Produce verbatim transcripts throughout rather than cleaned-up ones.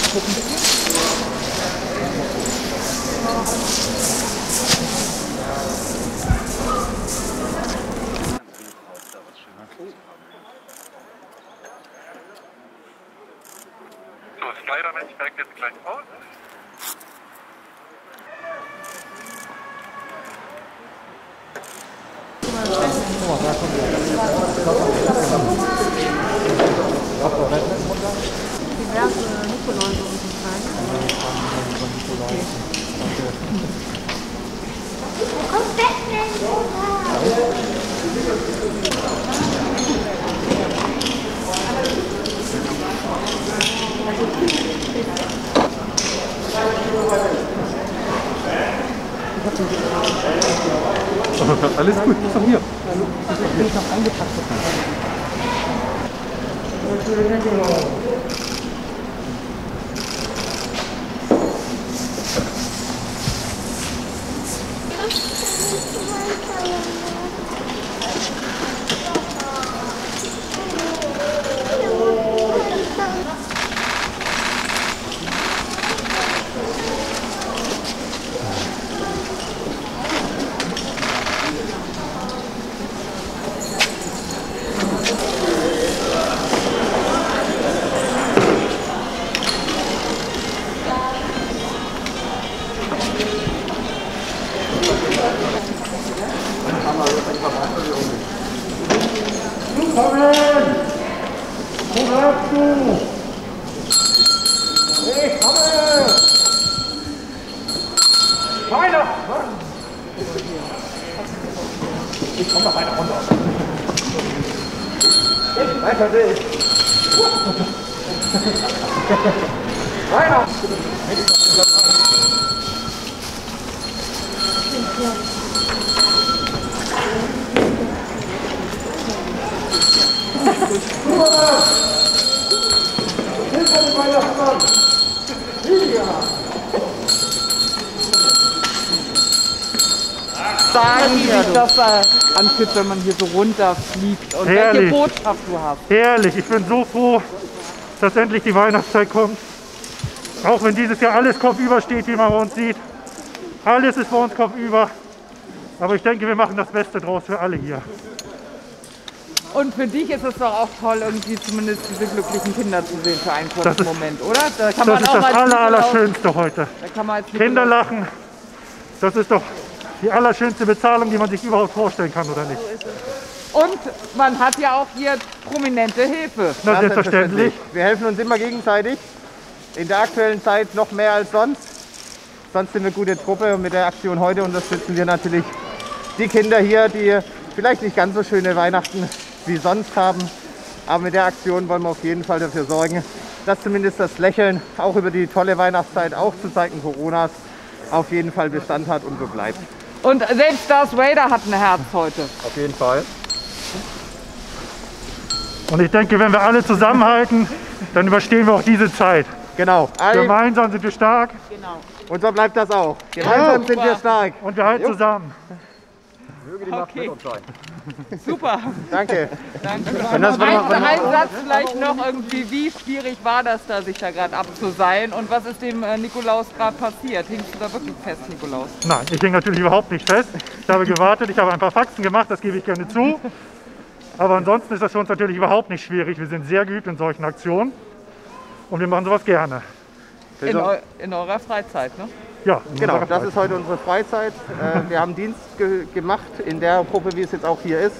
kurz gucken? So, das Feuerwehr steigt jetzt gleich aus. Oh, da kommt der. Diverse Nikolaus und so klein. Alles gut, von hier. Ich bin noch angepackt. Ich komme noch eine Runde aus. Weiter sehe ich. Weiter! Hinter dem Weihnachtsmann! Ja! Sagen, wie sich das da anfühlt, wenn man hier so runterfliegt und herrlich. Welche Botschaft du hast. Herrlich, ich bin so froh, dass endlich die Weihnachtszeit kommt. Auch wenn dieses Jahr alles kopfüber steht, wie man bei uns sieht. Alles ist bei uns kopfüber. Aber ich denke, wir machen das Beste draus für alle hier. Und für dich ist es doch auch toll, irgendwie zumindest diese glücklichen Kinder zu sehen für einen kurzen ist, Moment, oder? Da kann das man ist auch das aller, Allerschönste heute. Da kann man Kinder lachen, das ist doch die allerschönste Bezahlung, die man sich überhaupt vorstellen kann, oder nicht? Und man hat ja auch hier prominente Hilfe. Na, selbstverständlich. Wir helfen uns immer gegenseitig. In der aktuellen Zeit noch mehr als sonst. Sonst sind wir eine gute Truppe und mit der Aktion heute unterstützen wir natürlich die Kinder hier, die vielleicht nicht ganz so schöne Weihnachten wie sonst haben. Aber mit der Aktion wollen wir auf jeden Fall dafür sorgen, dass zumindest das Lächeln auch über die tolle Weihnachtszeit, auch zu Zeiten Coronas, auf jeden Fall Bestand hat und so bleibt. Und selbst Darth Vader hat ein Herz heute. Auf jeden Fall. Und ich denke, wenn wir alle zusammenhalten, dann überstehen wir auch diese Zeit. Genau. Alle gemeinsam sind wir stark. Genau. Und so bleibt das auch. Gemeinsam ja, sind wir stark. Und wir halten zusammen. Möge die Macht okay. mit uns sein. Super. Danke. Danke. Und das ein, noch, ein Satz vielleicht noch irgendwie, wie schwierig war das da, sich da gerade abzuseilen und was ist dem äh, Nikolaus gerade passiert? Hingst du da wirklich fest, Nikolaus? Nein, ich hing natürlich überhaupt nicht fest. Ich habe gewartet, ich habe ein paar Faxen gemacht, das gebe ich gerne zu. Aber ansonsten ist das für uns natürlich überhaupt nicht schwierig. Wir sind sehr geübt in solchen Aktionen und wir machen sowas gerne. In, eu in eurer Freizeit, ne? Ja, genau, das ist heute unsere Freizeit. Äh, wir haben Dienst ge gemacht in der Gruppe, wie es jetzt auch hier ist.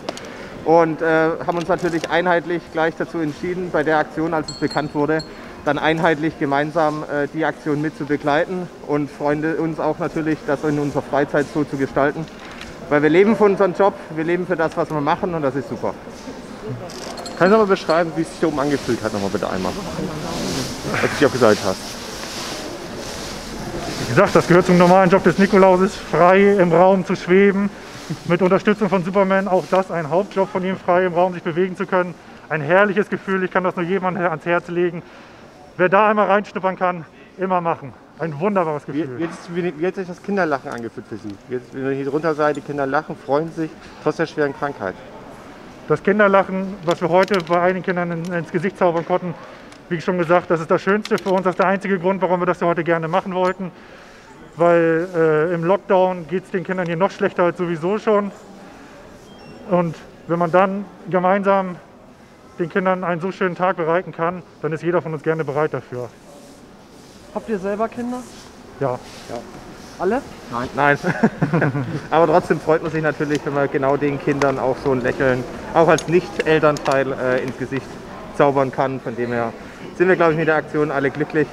Und äh, haben uns natürlich einheitlich gleich dazu entschieden, bei der Aktion, als es bekannt wurde, dann einheitlich gemeinsam äh, die Aktion mit zu begleiten. Und Freunde uns auch natürlich, das in unserer Freizeit so zu gestalten. Weil wir leben für unseren Job, wir leben für das, was wir machen und das ist super. Kannst du mal beschreiben, wie es sich hier oben angefühlt hat, nochmal bitte einmal, was du dich auch gesagt hast? Wie gesagt, das gehört zum normalen Job des Nikolauses, frei im Raum zu schweben, mit Unterstützung von Superman, auch das ein Hauptjob von ihm, frei im Raum sich bewegen zu können. Ein herrliches Gefühl, ich kann das nur jemandem ans Herz legen. Wer da einmal reinschnuppern kann, immer machen. Ein wunderbares Gefühl. Wie, jetzt, wie, wie hat sich das Kinderlachen angefühlt für Sie? Jetzt, wenn ihr hier drunter seid, die Kinder lachen, freuen sich, trotz der schweren Krankheit. Das Kinderlachen, was wir heute bei einigen Kindern ins Gesicht zaubern konnten, Wie schon gesagt, das ist das Schönste für uns, das ist der einzige Grund, warum wir das ja heute gerne machen wollten. Weil äh, im Lockdown geht es den Kindern hier noch schlechter als sowieso schon. Und wenn man dann gemeinsam den Kindern einen so schönen Tag bereiten kann, dann ist jeder von uns gerne bereit dafür. Habt ihr selber Kinder? Ja. Ja. Alle? Nein. Nein. Aber trotzdem freut man sich natürlich, wenn man genau den Kindern auch so ein Lächeln, auch als Nicht-Elternteil, äh, ins Gesicht zaubern kann. Von dem her sind wir, glaube ich, mit der Aktion alle glücklich,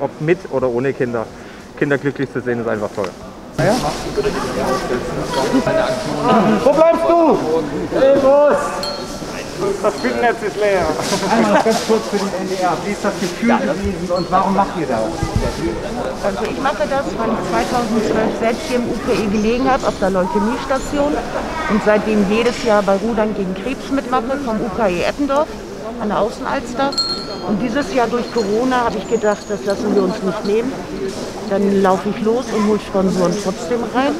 ob mit oder ohne Kinder. Kinder glücklich zu sehen, ist einfach toll. Ja, ja. Wo bleibst du? Hey, los! Das Spinnennetz ist leer. Einmal noch ganz kurz für den N D R. Wie ist das Gefühl gewesen und warum macht ihr das? Also ich mache das, weil ich zweitausendzwölf selbst hier im U K E gelegen habe, auf der Leukämiestation. Und seitdem jedes Jahr bei Rudern gegen Krebs mitmache, vom U K E Eppendorf an der Außenalster. Und dieses Jahr durch Corona habe ich gedacht, das lassen wir uns nicht nehmen. Dann laufe ich los und hole Sponsoren trotzdem rein.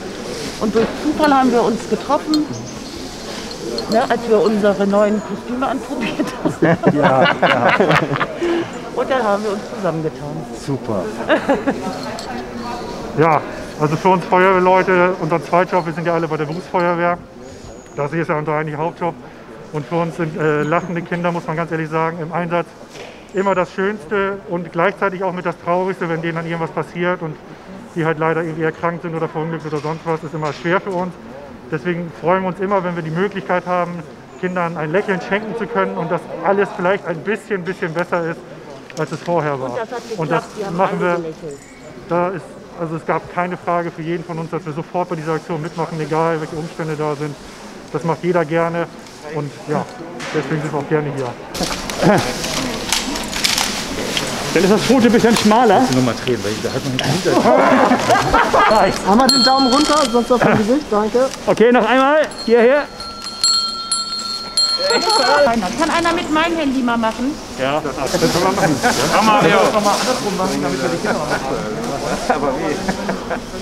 Und durch Zufall haben wir uns getroffen, ne, als wir unsere neuen Kostüme anprobiert haben. Ja, ja. Und dann haben wir uns zusammengetan. Super. Ja, also für uns Feuerwehrleute, unser Zweitjob, wir sind ja alle bei der Berufsfeuerwehr. Das hier ist ja unser eigentlicher Hauptjob. Und für uns sind äh, lachende Kinder, muss man ganz ehrlich sagen, im Einsatz immer das Schönste und gleichzeitig auch mit das Traurigste, wenn denen dann irgendwas passiert und die halt leider irgendwie erkrankt sind oder verunglückt oder sonst was, ist immer schwer für uns. Deswegen freuen wir uns immer, wenn wir die Möglichkeit haben, Kindern ein Lächeln schenken zu können und dass alles vielleicht ein bisschen, bisschen besser ist, als es vorher war. Und das, hat geklappt, und das die haben machen wir. Da ist, also es gab keine Frage für jeden von uns, dass wir sofort bei dieser Aktion mitmachen, egal welche Umstände da sind. Das macht jeder gerne und ja, deswegen sind wir auch gerne hier. Dann ist das Foto ein bisschen schmaler. Ich muss nur mal drehen, weil da hat man nicht hinter. Haben wir den Daumen runter, sonst auf dem Gesicht, danke. Okay, noch einmal, hierher. Kann einer mit meinem Handy mal machen? Ja, das können wir machen. Kann man ja auch nochmal andersrum machen, damit wir die Kinder auch machen. Aber wie?